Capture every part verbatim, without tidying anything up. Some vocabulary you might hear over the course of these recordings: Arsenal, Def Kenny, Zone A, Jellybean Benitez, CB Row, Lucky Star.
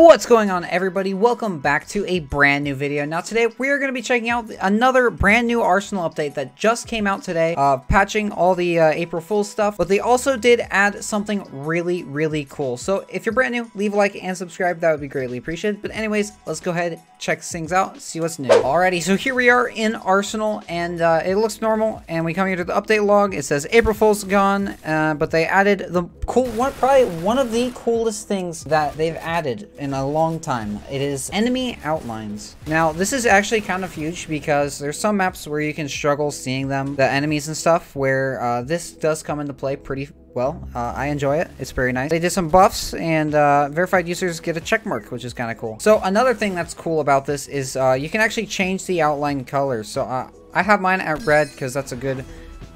What's going on, everybody? Welcome back to a brand new video. Now today we are going to be checking out another brand new Arsenal update that just came out today, uh patching all the uh, April Fool's stuff, but they also did add something really really cool. So if you're brand new, leave a like and subscribe, that would be greatly appreciated. But anyways, let's go ahead, check things out, see what's new. Alrighty, so here we are in Arsenal, and uh it looks normal, and we come here to the update log. It says April Fool's gone, uh but they added the cool one, probably one of the coolest things that they've added in a long time. It is enemy outlines. Now this is actually kind of huge because there's some maps where you can struggle seeing them, the enemies and stuff, where uh, this does come into play pretty well. uh, I enjoy it. It's very nice. They did some buffs, and uh, verified users get a check mark, which is kind of cool. So another thing that's cool about this is uh, you can actually change the outline color. So uh, I have mine at red because that's a good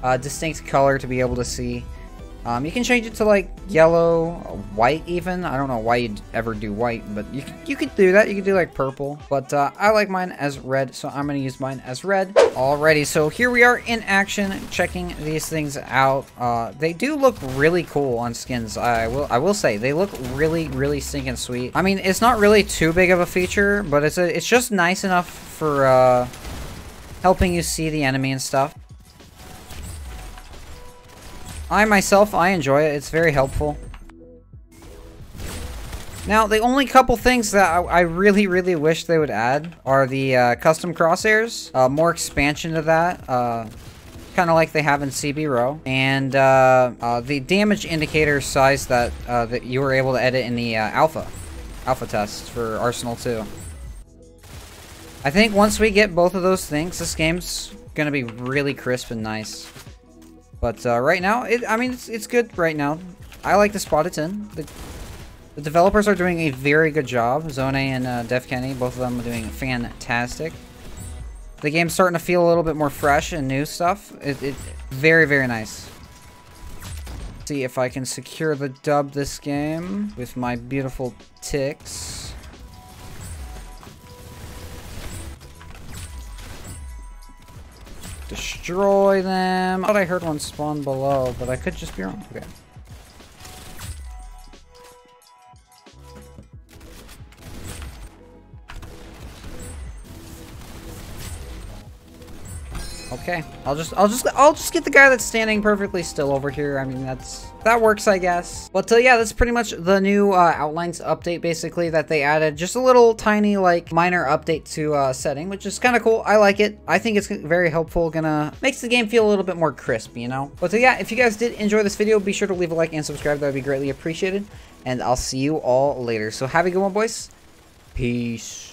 uh, distinct color to be able to see. Um, you can change it to like yellow, white even. I don't know why you'd ever do white, but you, you could do that. You could do like purple, but uh, I like mine as red, so I'm going to use mine as red. Alrighty, so here we are in action, checking these things out. Uh, they do look really cool on skins. I will I will say they look really, really stinking sweet. I mean, it's not really too big of a feature, but it's, a, it's just nice enough for uh, helping you see the enemy and stuff. I myself, I enjoy it. It's very helpful. Now, the only couple things that I, I really, really wish they would add are the uh, custom crosshairs. Uh, more expansion to that. Uh, kind of like they have in C B Row. And uh, uh, the damage indicator size that, uh, that you were able to edit in the uh, alpha. Alpha test for Arsenal two. I think once we get both of those things, this game's going to be really crisp and nice. But uh, right now, it, I mean, it's, it's good right now. I like the spot it's in. The, the developers are doing a very good job. Zone A and uh, Def Kenny, both of them are doing fantastic. The game's starting to feel a little bit more fresh and new stuff. It's it, very, very nice. Let's see if I can secure the dub this game with my beautiful ticks. Destroy them. I thought I heard one spawn below, but I could just be wrong. Okay. Okay. I'll just I'll just I'll just get the guy that's standing perfectly still over here. I mean, that's that works, I guess. But uh, yeah, that's pretty much the new uh, outlines update, basically, that they added. Just a little tiny, like, minor update to uh, setting, which is kind of cool. I like it. I think it's very helpful. Gonna makes the game feel a little bit more crisp, you know? But uh, yeah, if you guys did enjoy this video, be sure to leave a like and subscribe. That would be greatly appreciated. And I'll see you all later. So have a good one, boys. Peace.